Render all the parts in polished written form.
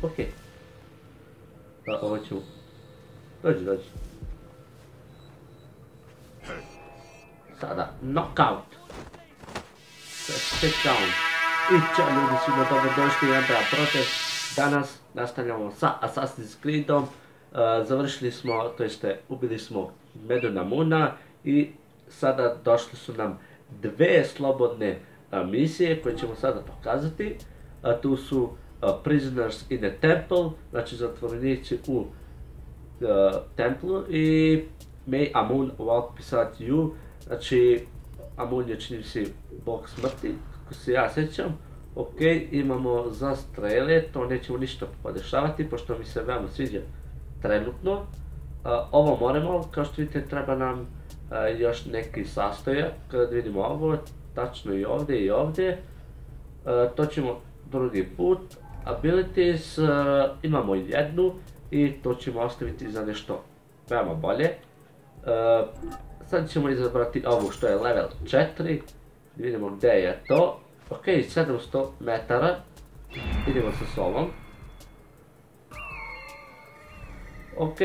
Por quê? Tá ótimo. Dodge. Tá, dá. Knockout. Takedown. I chciałem wysunąć do dośćki Andra Protezu. Danas nastavljamo sa Assassin's Creedom. Završili smo, to jeste ubili smo Medunamuna i sada došli su nam dve slobodne misije koje ćemo sada pokazati. Tu su Prisoners in the Temple, znači zatvorenici u templu, i May Amun pisat ju, znači Amun je čini si bog smrti, kako se ja sjećam. Ok, imamo za strele, to nećemo ništa podešavati, pošto mi se veoma sviđa trenutno. Ovo moramo, kao što vidite, treba nam još neki sastojak, kada vidimo ovo, tačno i ovdje i ovdje. To ćemo drugi put. Abilities, imamo jednu i to ćemo ostaviti za nešto veoma bolje. Sad ćemo izabrati ovu što je level 4, vidimo gdje je to. Ok, 700 metara, idemo sa sobom. Ok,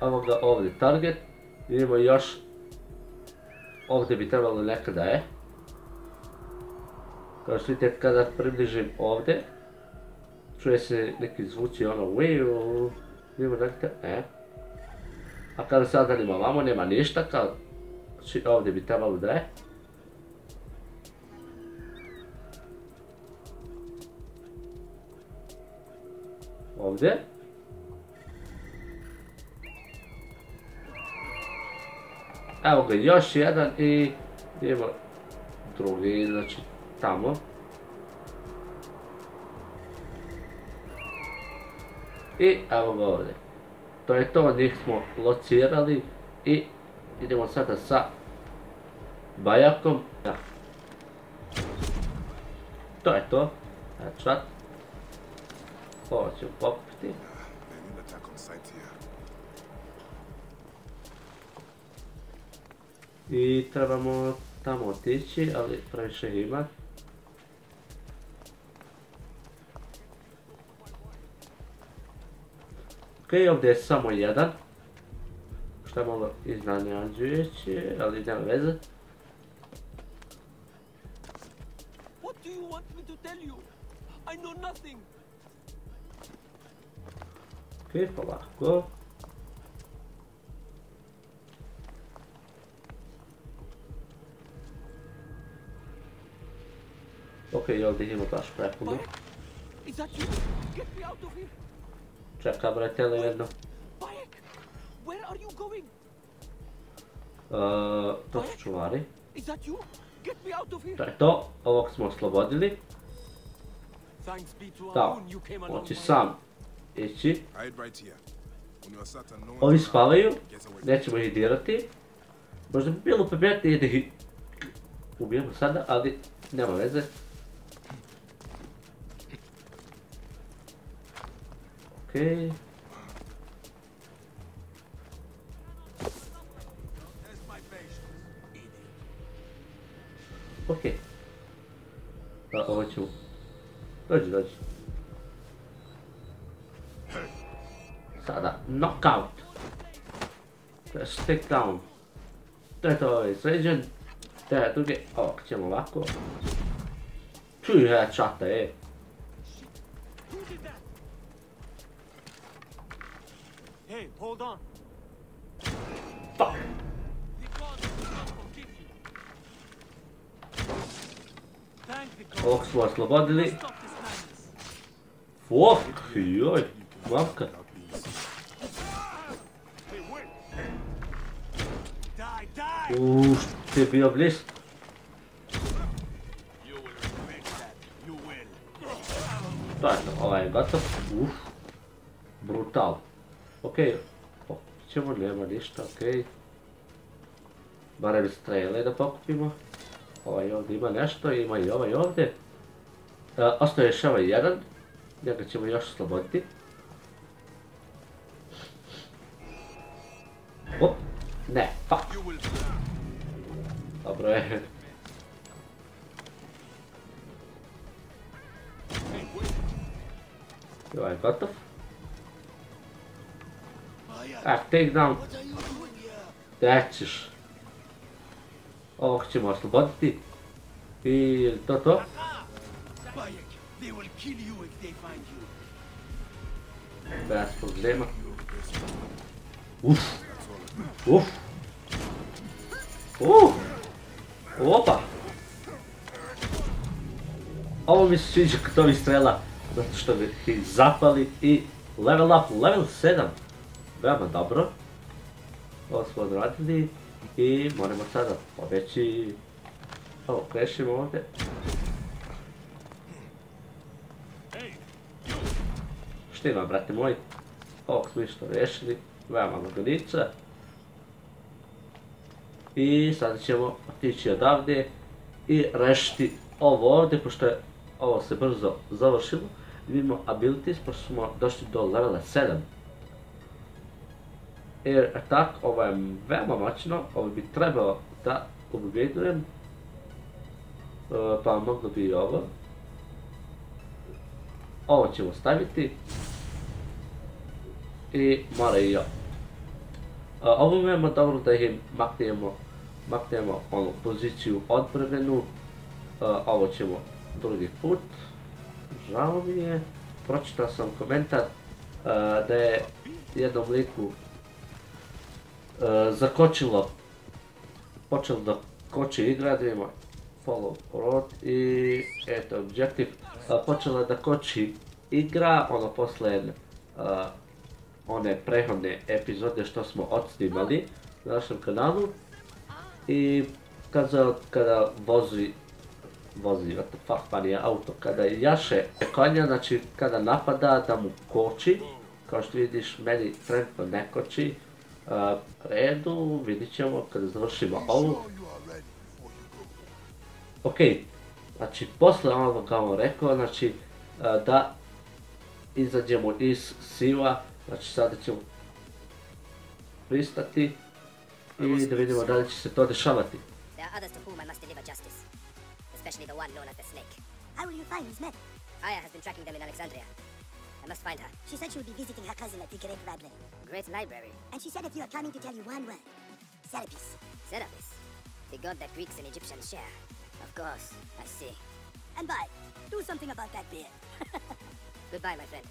evo ga ovdje target, vidimo još, ovdje bi trebalo nekada je. Kao što vidite, kada približim ovdje, čuje se neki zvuči ono wiu, vidimo nekada, ne. A kada se oddalim ovamo, nema ništa, kao ovdje bi trebalo da je. Ovdje. Evo ga još jedan i idemo drugi, znači tamo. I evo ga ovdje. To je to, njih smo locirali i idemo sada sa bajakom. To je to. Znači. Ovo ću popiti. I trebamo tamo otići, ali previše ima. Ok, ovdje je samo jedan. Što je malo iznenađujuće, ali nema veze. What do you want me to tell you? I know nothing. Ok, polako. Ok, ovdje imamo baš prepuno. Čekaj, bre, tele jedno. To su čuvari. To je to, ovog smo oslobodili. Da, moći sam ići. Ovi spavaju, nećemo ih dirati. Možda bi bilo pametnije da ih ubijemo sada, ali nema veze. Ok. Ok. Da, ovo ćemo. Dođi. Sada, knockout. To je takedown. To je to izređen. To je druge, ovak ćemo ovako. Čuj headshota, ej. Fuck. Ovak smo oslobodili. Fuck, joj, mamka. Što je bio bliz. To je to, ovaj je gotov. Brutal. Ok, ćemo, nema ništa, ok. Barem strele da pokupimo. Ovaj ovdje ima nešto, ima i ovaj ovdje. Ostaje još ovaj jedan. Njega ćemo još osloboditi. Op, ne, fuck. Dobro je. Like, what the f... Ah, take down. Тячишь. О, к чему, освободи ты. И то-то. Без проблема. Уф. Уф. Уф. Opa! Ovo mi se sviđa kad ovi strela, zato što mi ih zapali i level up, level 7. Veoma dobro. Ovo smo odradili i moramo sada pobeći. Ovo, krešimo ovdje. Što ima, brate moji? Ovo smo išto rešili, veoma lagodica. I sada ćemo otići odavde i rešiti ovo ovdje, pošto je ovo se brzo završilo. Vidimo abilities, pošto smo došli do levela 7. Air attack, ovo je veoma moćno, ovo bi trebalo da upgradujem. Pa moglo bi i ovo. Ovo ćemo staviti. I mora i ovo. Ovo imamo dobro da ih maknemo onu poziciju odbrvenu. Ovo ćemo drugi put. Žao mi je. Pročitao sam komentar da je jednom liku zakočilo. Počelo da koči igra, da ima follow road i eto objective. Počela da koči igra, ono posle jedne one prehodne epizode što smo odsnimali na našem kanalu i kada vozi auto, kada jaše konja, znači kada napada da mu koči, kao što vidiš meni trenutno ne koči. Redu, vidit ćemo kada završimo ovu. Ok, znači posle onoga kao rekao, znači da izađemo iz siva. Znači sada ćemo pristati i da vidimo da li će se to dešavati. Serapis. Serapis? The god that Greeks and Egyptians share. Of course, I see. And bye. Do something about that beard. Goodbye, my friend.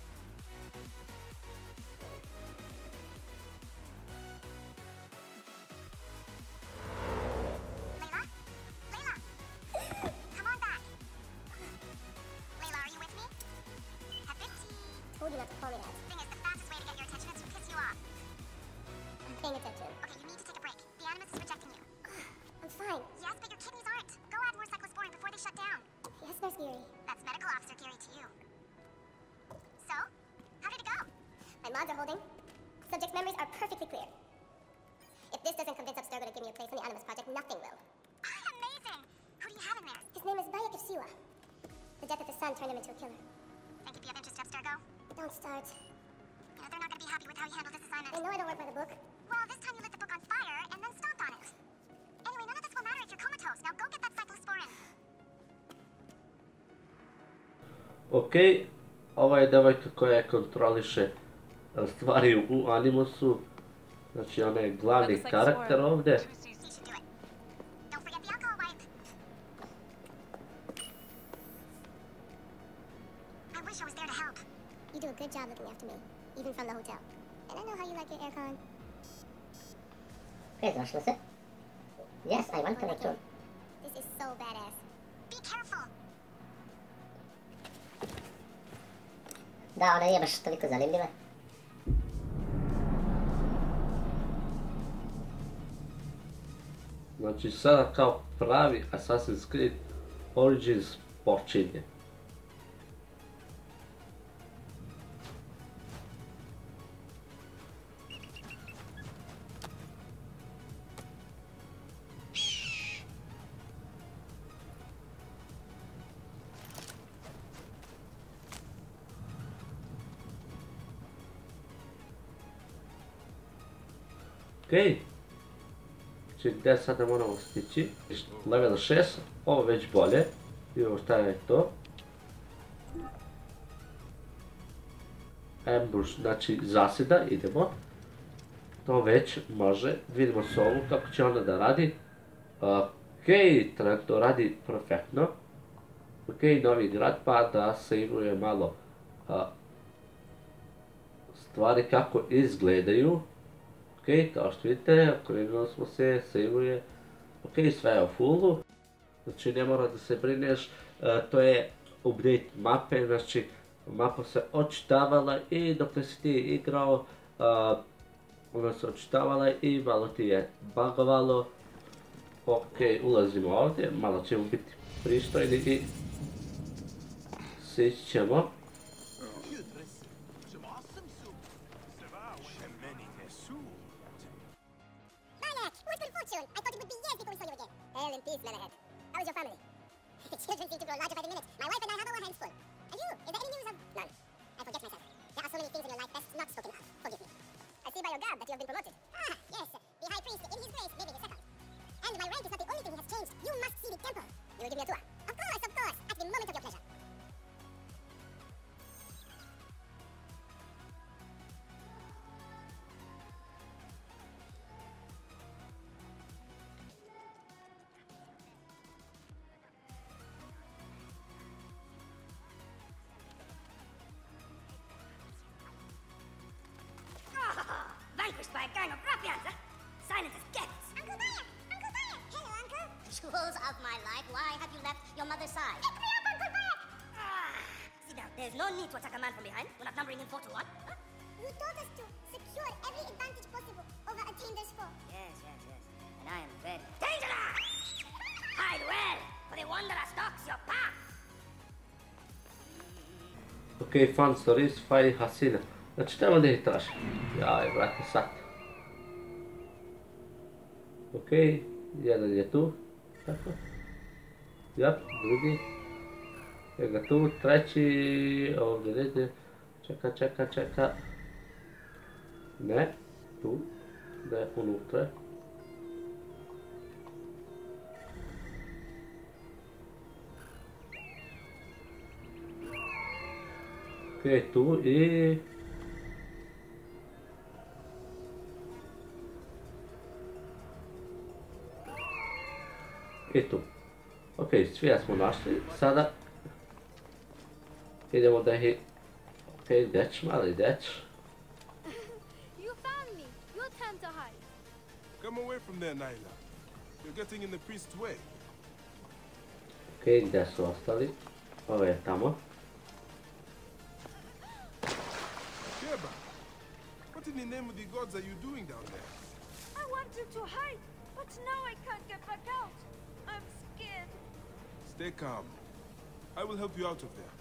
Ok, ova je devojka koja kontroliše stvari u Animusu, znači ona je glavni karakter ovdje. Da, ona nije baš toliko zanimljiva. Znači sada kao pravi Assassin's Creed Origins počinje. Okej, znači gdje sada moramo stići, level 6, ovo već bolje, vidimo šta je to. ambush, znači zasjeda, idemo. To već može, vidimo solu kako će ona da radi. Okej, trenutno radi perfektno. Okej, novi grad, pa da saveuje malo stvari kako izgledaju. Okej, kao što vidite, okrenuli smo se, saveuje. Okej, sve je u fullu. Znači ne mora da se brineš, to je update mape, znači mapa se očitavala i dok si ti igrao, ona se očitavala i malo ti je bugovalo. Ok, ulazimo ovdje, malo ćemo biti pristojni i sići ćemo. By a gang of ruffians, huh? Silent as gets. Uncle Bayek! Uncle Bayek! Hello, Uncle! Jewels of my life, why have you left your mother's side? Pick me up, Uncle Bayek! Sit down. There's no need to attack a man from behind. We're not numbering him 4 to 1. Huh? You told us to secure every advantage possible over attainers 4. Yes, yes, yes. And I am very dangerous! Hide well, for the wanderer stalks your path! Okay, fun stories, fight Hasina. Znači tamo da ih tražim. Jaj, vrati sad. Okej, jedan je tu. Tako. Jap, drugi. Evo ga tu, treći. Ovdje negdje. Čeka. Ne, tu. Da je unutra. Okej, tu i... I tu. Ok, svija smo našli, sada idemo da ih... Ok, deć, mali deć. You found me, your time to hide. Come away from there, Naila. You're getting in the priest's way. Ok, gdje su ostali? Ovo je tamo. Sheba, what in the name of the gods are you doing down there? I wanted to hide, but now I can't get back out. I'm scared. Stay calm. I will help you out of there.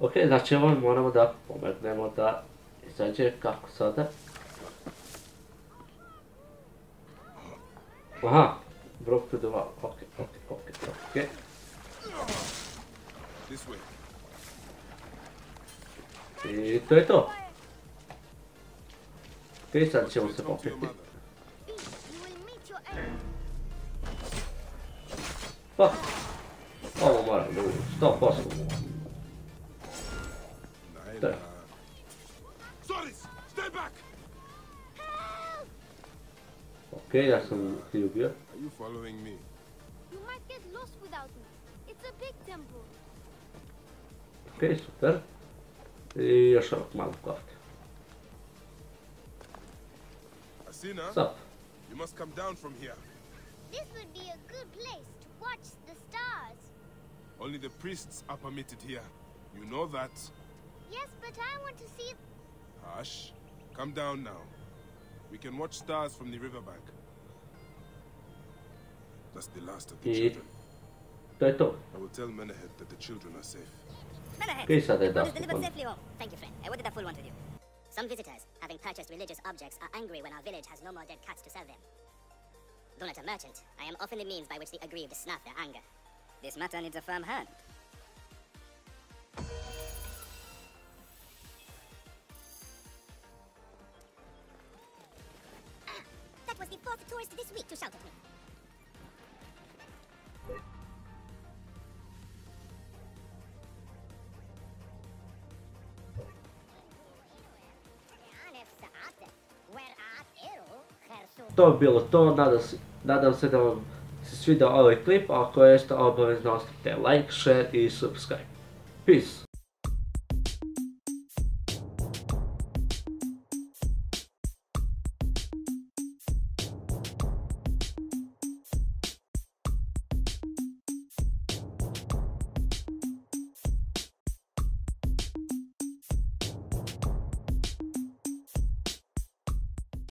Okay, znači on moramo da pomognemo da izađe kako sada. Aha, brok predovao. Okay. This way. I to je to. Okay, sad ćemo se popiti. Pa, ovo moram da uđu, 100%. Tako. Okej, ja sam ti ubio. Okej, super. I još ovak malo kofte. Stop. This would be a good place to watch the stars. Only the priests are permitted here. You know that. Yes, but I want to see... Hush. Come down now. We can watch stars from the riverbank. That's the last of the children. I will tell Menahed that the children are safe. Menahed! You delivered safely home. Thank you, friend. What did that fool want with you? Some visitors, having purchased religious objects, are angry when our village has no more dead cats to sell them. Though not a merchant, I am often the means by which the aggrieved snap their anger. This matter needs a firm hand. That was the fourth tourist this week to shout at me. To bi bilo to, nadam se da vam se svidao ovaj klip, ako jeste obavezno ostavite like, share i subscribe. Peace!